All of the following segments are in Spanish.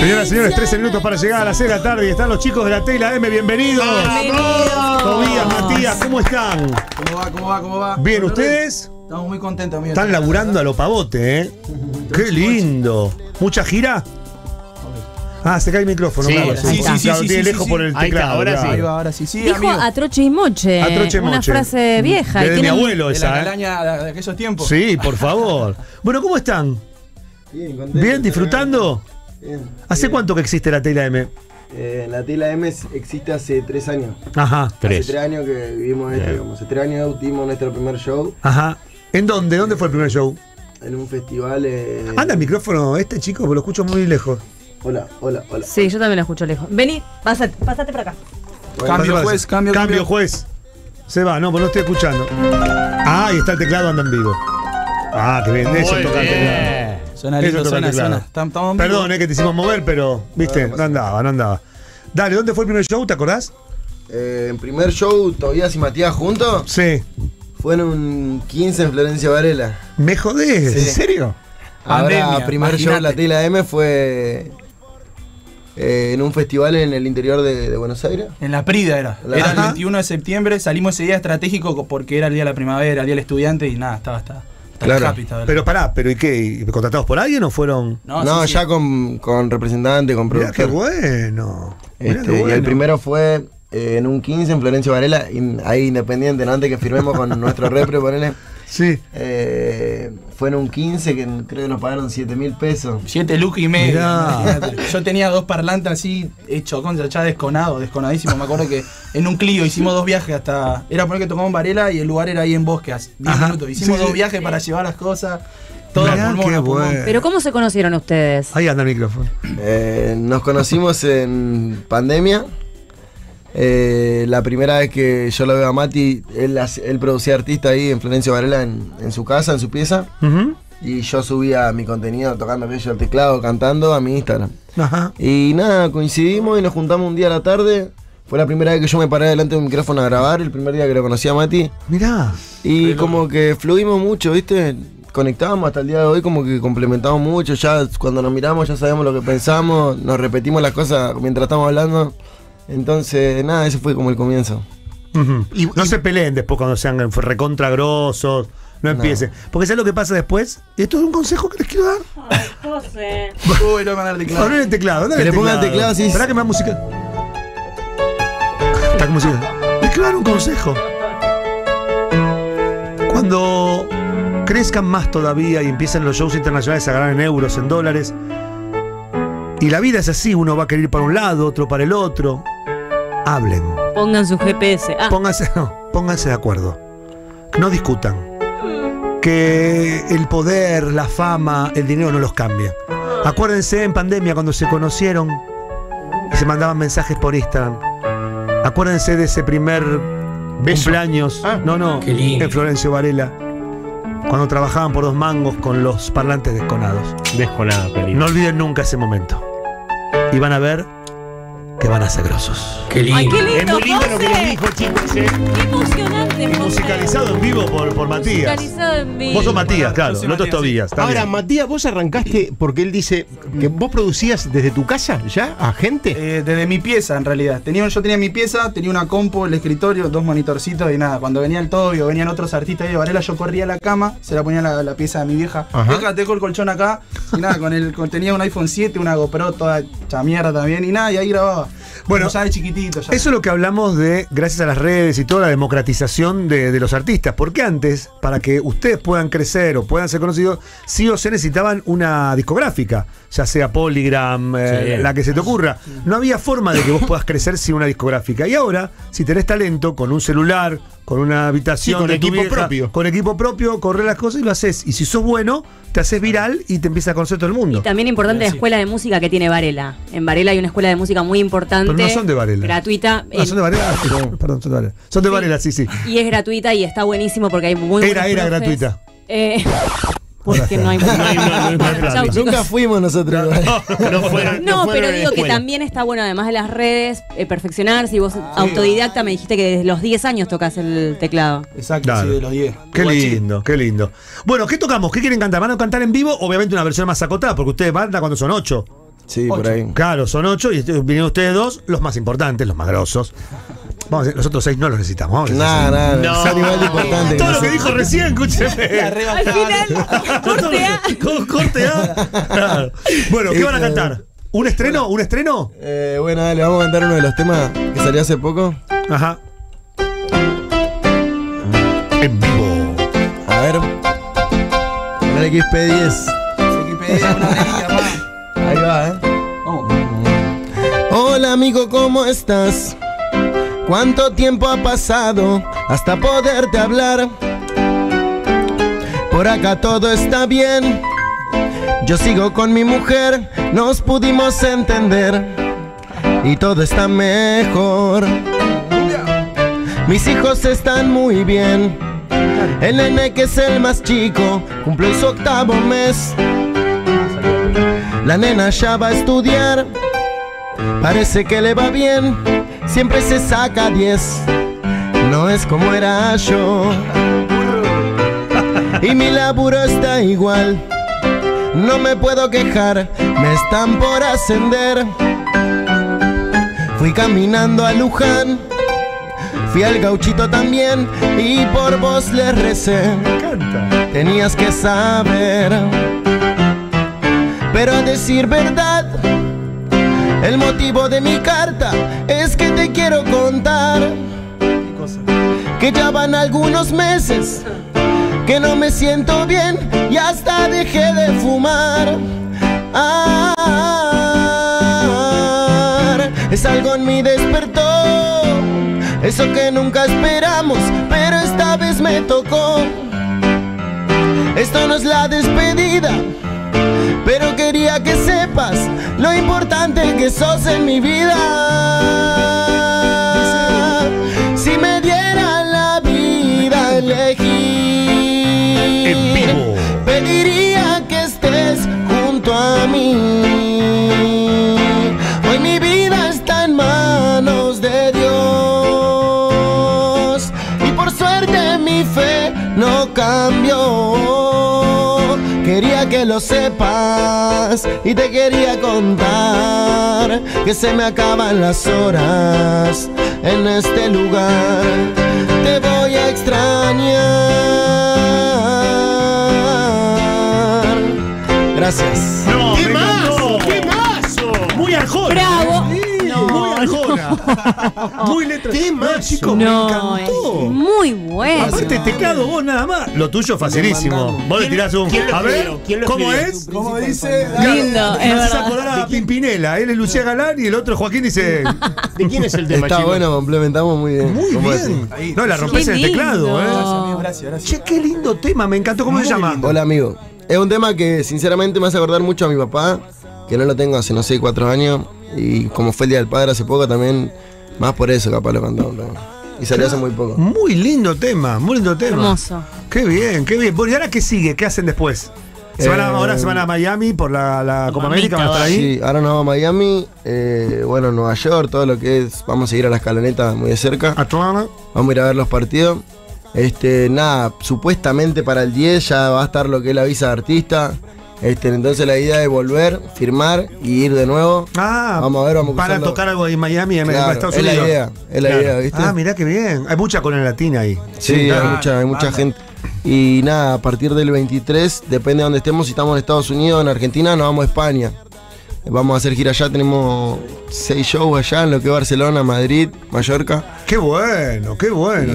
Señoras y señores, 13 minutos para llegar a las 6 de la tarde y están los chicos de la TLM. Bienvenidos. ¡Bienvenidos! Tobías, Matías, ¿cómo están? ¿Cómo va? ¿Cómo va? ¿Cómo va? Bien, ¿ustedes? Estamos muy contentos, amigos. Están laburando a lo pavote, ¿eh? ¡Qué lindo! ¿Mucha gira? Ah, se cae el micrófono. Sí, claro, sí, tiene lejos por el teclado. Ahora sí. Dijo amigo. A troche y moche. Una frase vieja. De mi abuelo esa. De la calaña de aquellos tiempos. Sí, por favor. Bueno, ¿cómo están? Bien, contento. ¿Bien? ¿Disfrutando? Bien. ¿Hace cuánto que existe la TLM? La TLM existe hace 3 años. Ajá, hace 3 años que vivimos esto, digamos. Hace 3 años tuvimos nuestro primer show. Ajá. ¿En dónde? ¿Dónde fue el primer show? En un festival. Anda el micrófono, este chico, lo escucho muy lejos. Hola. Sí, yo también la escucho lejos. Vení, pasate para acá. Bueno, cambio juez. Se va, no, pues no estoy escuchando. Ah, ahí está el teclado, anda en vivo. Ah, qué bien, eso es tocar teclado. Suena lindo, suena. Perdón, es que te hicimos mover, pero, viste, no andaba. Dale, ¿dónde fue el primer show, te acordás? El primer show, Tobías y Matías juntos. Sí. Fueron 15 en Florencio Varela. ¿Me jodés? Sí. ¿En serio? Ahora, el primer show de la TLM fue... en un festival en el interior de Buenos Aires. En la Prida era el 21 de septiembre, salimos ese día estratégico porque era el día de la primavera, el día del estudiante y nada, estaba happy. Pero pará, ¿y qué? ¿Contratados por alguien o fueron...? No, sí. Ya con representante, con productor. Mirá qué bueno. Y el primero fue en un 15 en Florencio Varela, ahí independiente, ¿no? Antes que firmemos con nuestro repre, ponele... Sí. Fue en un 15 que creo que nos pagaron 7.000 pesos. 7 lucas y medio. Yo tenía 2 parlantes así, hecho concha, ya desconadísimo. Me acuerdo que en un Clio hicimos 2 viajes hasta... Era porque tocamos Varela y el lugar era ahí en Bosque, 10 minutos. Hicimos 2 viajes para llevar las cosas. Todo a pulmón, Pero ¿cómo se conocieron ustedes? Ahí anda el micrófono. Nos conocimos en pandemia. La primera vez que yo lo veo a Mati, él producía artista ahí en Florencio Varela, en su casa, en su pieza. Y yo subía mi contenido tocando el teclado, cantando a mi Instagram. Y nada, coincidimos y nos juntamos un día a la tarde. Fue la primera vez que yo me paré delante de un micrófono a grabar, el primer día que lo conocí a Mati. Mirá. Y como que fluimos mucho, ¿viste? Conectábamos hasta el día de hoy, como que complementamos mucho. Ya cuando nos miramos ya sabemos lo que pensamos, nos repetimos las cosas mientras estamos hablando. Entonces, nada, ese fue como el comienzo. Y no se peleen después cuando sean recontragrosos, no empiecen. Porque ¿sabes lo que pasa después? Esto es un consejo que les quiero dar. Ay, no sé. Uy, no van a dar teclado. Ponle el teclado, dale. Que le pongan el teclado así. Esperá que me da música. Está como si... Les quiero dar un consejo. Cuando crezcan más todavía y empiecen los shows internacionales a ganar en euros, en dólares... Y la vida es así, uno va a querer ir para un lado, otro para el otro. Hablen. Pongan su GPS. Pónganse de acuerdo. No discutan. Que el poder, la fama, el dinero no los cambia. Acuérdense en pandemia cuando se conocieron y se mandaban mensajes por Instagram. Acuérdense de ese primer cumpleaños. En Florencio Varela. Cuando trabajaban por 2 mangos con los parlantes desconados. No olviden nunca ese momento. Y van a ver que van a ser grosos. ¡Qué lindo! Ay, qué lindo, es muy lindo José. Lo que les dijo, chicos. ¡Qué emocionante! Y musicalizado en vivo por Matías. Musicalizado en vivo. Vos sos Matías, claro. No sos Tobías. Ahora, Matías, vos arrancaste porque él dice que vos producías desde tu casa ya a gente. Desde mi pieza, en realidad. Yo tenía mi pieza, tenía una compu, el escritorio, 2 monitorcitos y nada. Cuando venía el Toby o venían otros artistas ahí de Varela, yo corría a la cama, se la ponía en la pieza de mi vieja. Acá dejo el colchón acá. Y nada, tenía un iPhone 7, una GoPro, toda hecha mierda también. Y nada, y ahí grababa. Bueno, chiquitito, eso es lo que hablamos de, gracias a las redes y toda la democratización de los artistas. Porque antes, para que ustedes puedan crecer o puedan ser conocidos, sí o se necesitaban una discográfica, ya sea Polygram, la que se te ocurra. No había forma de que vos puedas crecer sin una discográfica. Y ahora, si tenés talento, con un celular, con una habitación, con equipo propio. Con equipo propio, correr las cosas y lo haces. Y si sos bueno, te haces viral y te empieza a conocer todo el mundo. Y también importante la escuela de música que tiene Varela. En Varela hay una escuela de música muy importante. Pero no son de Varela. Gratuita. No, son de Varela. Perdón, son de Varela. Son de Varela, sí. Y es gratuita y está buenísimo porque hay muy Era profes. Gratuita. Porque no hay mucho. Nunca fuimos nosotros. No, pero digo que también está bueno, además de las redes, perfeccionarse. Y vos, autodidacta, me dijiste que desde los 10 años tocas el teclado. Exacto, sí, de los 10. Qué lindo, qué lindo. Bueno, ¿qué tocamos? ¿Qué quieren cantar? ¿Van a cantar en vivo? Obviamente una versión más acotada, porque ustedes van cuando son 8. Sí, ocho. Por ahí. Claro, son 8 y vinieron ustedes dos, los más importantes, los más grosos. Vamos a decir, los otros 6 no los necesitamos. Nada, no. Es igual de importante. Todo lo que dijo recién, escúcheme. Al final, corte A. Corte A. Claro. Bueno, ¿qué van a cantar? ¿Un estreno? ¿Un estreno? Bueno, dale, vamos a cantar uno de los temas que salió hace poco. Ajá. En vivo. A ver. Con el XP10. XP10, una vez. Ahí va, Oh. Hola amigo, ¿cómo estás? ¿Cuánto tiempo ha pasado hasta poderte hablar? Por acá todo está bien. Yo sigo con mi mujer, nos pudimos entender y todo está mejor. Mis hijos están muy bien. El nene, que es el más chico, cumplió su 8º mes. La nena ya va a estudiar, parece que le va bien, siempre se saca 10, no es como era yo. Y mi laburo está igual, no me puedo quejar, me están por ascender. Fui caminando a Luján, fui al Gauchito también, y por vos le recé, tenías que saber. Pero a decir verdad, el motivo de mi carta es que te quiero contar que ya van algunos meses que no me siento bien y hasta dejé de fumar. Es algo en mí despertó, eso que nunca esperamos, pero esta vez me tocó. Esto no es la despedida, pero quería que sepas lo importante que sos en mi vida. Si me diera la vida a elegir, pediría que estés junto a mí. Hoy mi vida está en manos de Dios y por suerte mi fe no cambió. Quería que lo sepas y te quería contar que se me acaban las horas en este lugar. Te voy a extrañar. Gracias. No, ¡qué mazo! ¡Qué mazo! Muy Arjona. ¡Bravo! Sí, no, muy Arjona. No. Muy letra. ¡Qué mazo, chicos! No, me encantó. Es muy bueno. Aparte, teclado vos nada más. Lo tuyo facilísimo. Vos le tirás un... A ver, ¿cómo es? ¿Cómo dice? Lindo. Me vas a acordar a Pimpinela. Él es Lucía Galán y el otro Joaquín dice... ¿De quién es el tema, chico? Está bueno, complementamos muy bien. Muy bien. No, la rompes en el teclado, Gracias, gracias. Che, qué lindo tema. Me encantó. ¿Cómo se llama? Hola, amigo. Es un tema que, sinceramente, me hace acordar mucho a mi papá, que no lo tengo hace, no sé, 4 años. Y como fue el Día del Padre hace poco también, más por eso capaz lo cantamos. Y salió hace muy poco. Muy lindo tema, muy lindo tema. Hermoso. Qué bien, qué bien. Bueno, ¿y ahora qué sigue? ¿Qué hacen después? Ahora se van a Miami por la Copa América, van a estar ahí. Sí, ahora nos vamos a Miami, bueno, Nueva York, todo lo que es. Vamos a ir a la escaloneta muy de cerca. Atlanta. Vamos a ir a ver los partidos. Nada, supuestamente para el 10 ya va a estar lo que es la visa de artista. Entonces la idea es volver, firmar y ir de nuevo. Vamos a ver, vamos a cruzarlo. Para tocar algo en Miami, en Estados Unidos. Es la idea, ¿viste? Mirá qué bien. Hay mucha con el latina ahí. Sí, hay mucha gente. Y nada, a partir del 23, depende de donde estemos, si estamos en Estados Unidos, en Argentina, nos vamos a España. Vamos a hacer gira allá, tenemos 6 shows allá, en lo que es Barcelona, Madrid, Mallorca. Qué bueno, y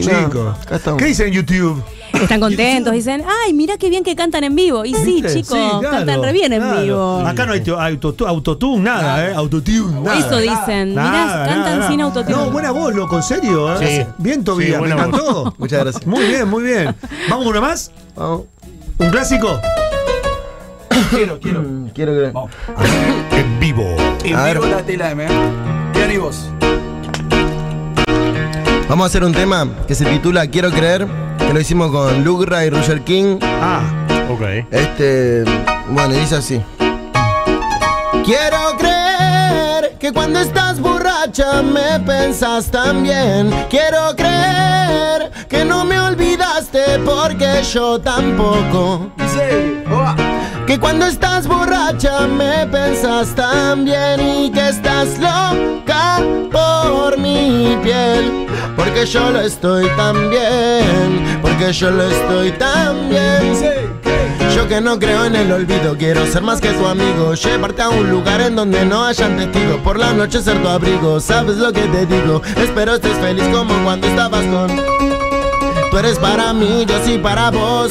chicos. Nada, ¿qué dicen en YouTube? Están contentos, dicen, ay, mirá qué bien que cantan en vivo. Y sí, chicos, cantan re bien en vivo. Acá no hay autotune, nada, autotune, nada. Eso dicen, mirá, cantan sin autotune. No, buena voz, loco, en serio. Bien, Tobías, me encantó. Muchas gracias. Muy bien, muy bien. ¿Vamos con una más? Vamos. ¿Un clásico? Quiero que... Vamos. En vivo. En vivo la TLM, Piano y voz. Vamos a hacer un tema que se titula Quiero Creer, que lo hicimos con Luke Ray y Roger King. Ok. Bueno, dice así. Quiero creer que cuando estás borracha me pensás también. Quiero creer que no me olvidaste porque yo tampoco. Sí. que cuando estás borracha me pensas también y que estás loca por mi piel, porque yo lo estoy también, porque yo lo estoy también. Yo que no creo en el olvido, quiero ser más que tu amigo, llevarte a un lugar en donde no hayan testigos, por la noche ser tu abrigo, sabes lo que te digo, espero estés feliz como cuando estabas con... Tú eres para mí, yo sí para vos,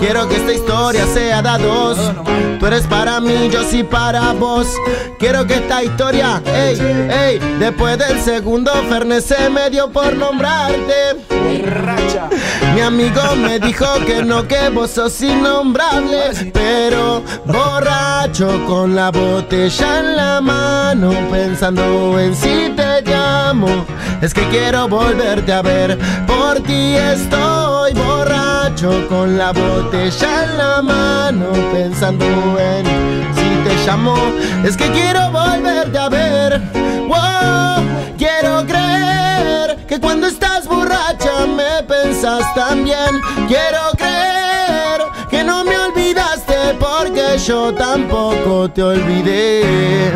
quiero que esta historia sea de dos. Tú eres para mí, yo sí para vos, quiero que esta historia, ey, ey. Después del segundo Fernet se me dio por nombrarte. Mi amigo me dijo que no, que vos sos innombrable, pero borracho con la botella en la mano, pensando en si te llamo, es que quiero volverte a ver. Por ti estoy borracho con la botella en la mano, pensando en si te llamo, es que quiero volverte a ver. Wow, quiero creer que cuando estás borracha me pensás también, quiero creer que no me olvidaste porque yo tampoco te olvidé.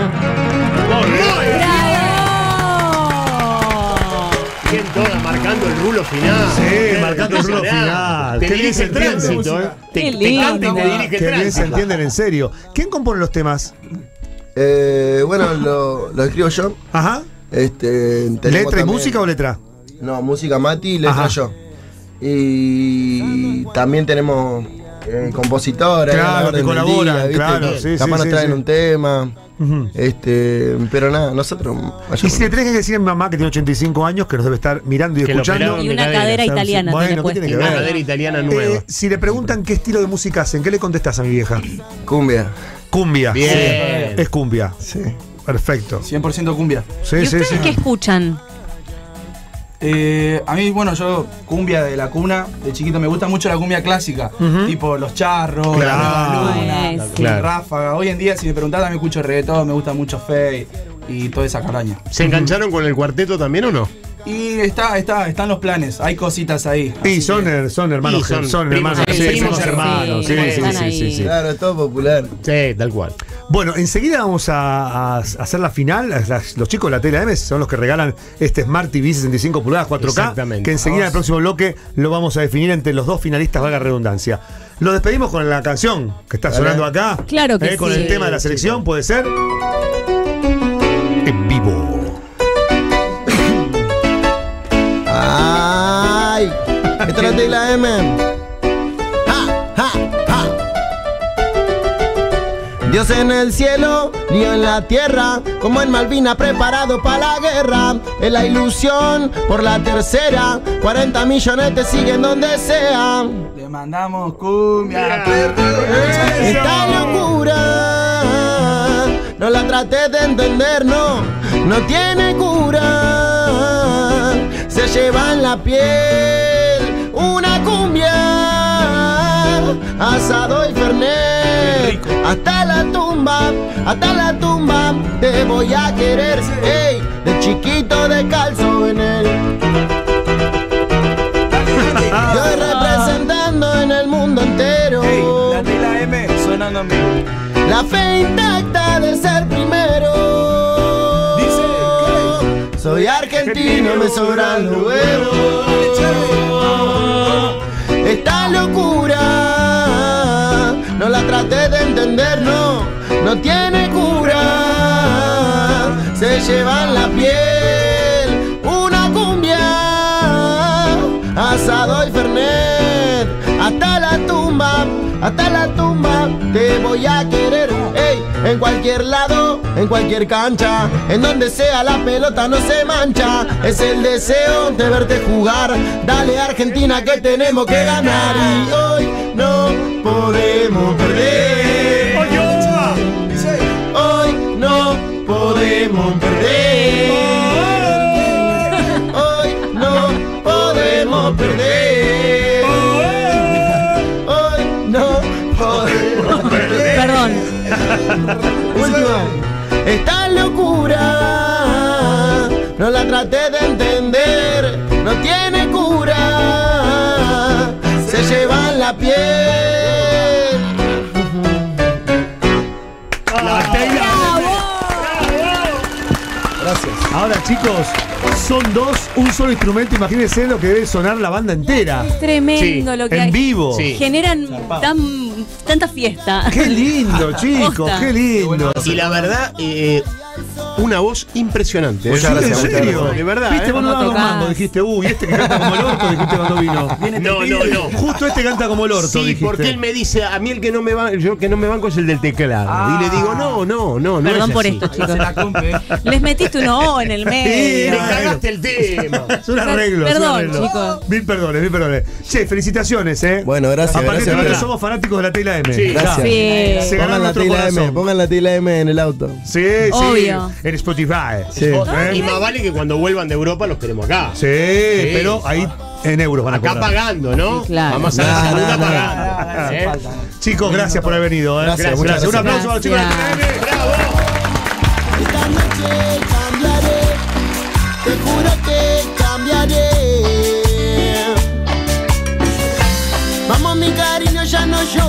Todas marcando el rulo final. Sí, marcando el rulo final. Te dirige el tránsito, ¿eh? Te canta y te dirige el tránsito. Qué bien se entienden, en serio. ¿Quién compone los temas? Bueno, lo escribo yo. Ajá. ¿Letra y música o letra? No, música Mati, letra yo. Y también tenemos compositores. Claro, que colaboran. Claro, sí, sí. Capaz nos traen un tema. Pero nada, nosotros... Y si le tenés que decir a mi mamá, que tiene 85 años, que nos debe estar mirando y escuchando. Y una cadera italiana. Bueno, ¿qué tiene que ver? Una cadera italiana nueva. Si le preguntan qué estilo de música hacen, ¿qué le contestás a mi vieja? Cumbia. Cumbia. Bien. Es cumbia. Sí. Perfecto. 100% cumbia. Sí, ¿y ustedes qué escuchan? A mí, bueno, yo cumbia de la cuna, de chiquito, me gusta mucho la cumbia clásica, tipo Los Charros, claro, La Nueva Luna, La Ráfaga. Hoy en día, si me preguntás, también escucho reggaetón, me gusta mucho Fey y toda esa caraña. ¿Se engancharon con el cuarteto también o no? Y están los planes, hay cositas ahí. Y son hermanos, son hermanos. Son hermanos, sí. Claro, todo popular. Sí, tal cual. Bueno, enseguida vamos a hacer la final. Los chicos de la TLM son los que regalan este Smart TV 65 pulgadas 4K. Exactamente. Que enseguida en el próximo bloque lo vamos a definir entre los dos finalistas, valga redundancia. Lo despedimos con la canción que está sonando acá. Claro que sí. Con el tema de la selección, puede ser. En vivo. ¡Ay! Esta es la TLM. ¡Ja, ja, ja! Dios en el cielo, lío en la tierra, como en Malvina preparado para la guerra. Es la ilusión por la tercera, 40 millones te siguen donde sea. Te mandamos cumbia. Esta locura no la traté de entender, no tiene cura. Se lleva en la piel una cumbia, asado y fernet, hasta la tumba te voy a querer, ey, de chiquito descalzo en él. Yo representando en el mundo entero, hey, la de la M suenando a mí, la fe intacta de ser primero. Soy argentino, me sobran los huevos. Esta locura no la traté de entender, no tiene cura. Se llevan la piel una cumbia, asado y fernet, hasta la tumba te voy a querer. En cualquier lado, en cualquier cancha, en donde sea la pelota no se mancha. Es el deseo de verte jugar. Dale Argentina que tenemos que ganar. Y hoy no podemos perder. Hoy no podemos perder. Hoy no podemos perder. Hoy no podemos perder. Perdón. Última. Esta locura no la traté de entender, no tiene cura, se llevan la piel. Ahora, chicos, son dos, un solo instrumento. Imagínense lo que debe sonar la banda entera. Es tremendo, sí, lo que en hay. Vivo. Sí. Generan tanta fiesta. Qué lindo, chicos, qué lindo. Y la verdad, una voz impresionante. Muchas gracias. ¿En serio? De verdad. Viste, vos no dabas mango, dijiste, uy, este que canta como el orto, dijiste cuando vino. No. Justo este canta como el orto. Sí, dijiste. Porque él me dice, a mí el que no me banco, yo que no me banco es el del teclado. Ah. Y le digo, no. Perdón, no es por así. Esto, chicos. Les metiste un O en el medio. Le cagaste el tema. Es un arreglo. Perdón, chicos. Mil perdones. Che, felicitaciones, ¿eh? Bueno, gracias. Aparte, nosotros somos fanáticos de la TLM. Sí, gracias. Se ganan nuestro corazón. Pongan la TLM en el auto. Sí. Obvio. En Spotify. Sí. Y más vale que cuando vuelvan de Europa los queremos acá. Sí. Pero ahí en euros van a acá cobrar. Pagando, ¿no? Claro. Vamos a la salud pagando. Chicos, gracias por haber venido. Gracias, muchas gracias. Un aplauso a los chicos de TLM. ¡Bravo! Esta noche cambiaré, te juro que cambiaré. Vamos, mi cariño, ya no yo.